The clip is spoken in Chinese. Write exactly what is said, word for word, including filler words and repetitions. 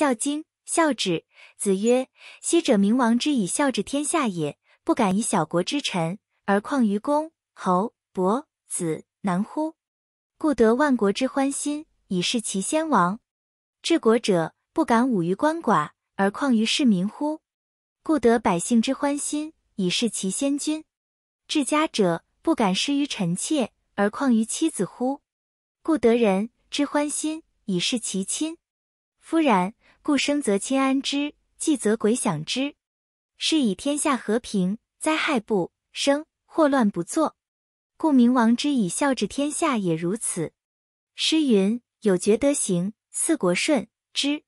孝经、孝旨。子曰：昔者明王之以孝治天下也，不敢以小国之臣，而况于公、侯、伯、子，难乎？故得万国之欢心，以示其先王。治国者，不敢侮于官寡，而况于市民乎？故得百姓之欢心，以示其先君。治家者，不敢失于臣妾，而况于妻子乎？故得人之欢心，以示其亲。夫然，故生则亲安之，继则鬼享之。是以天下和平，灾害不生，祸乱不作。故明王之以孝治天下也如此。诗云：有觉得行，四国顺之。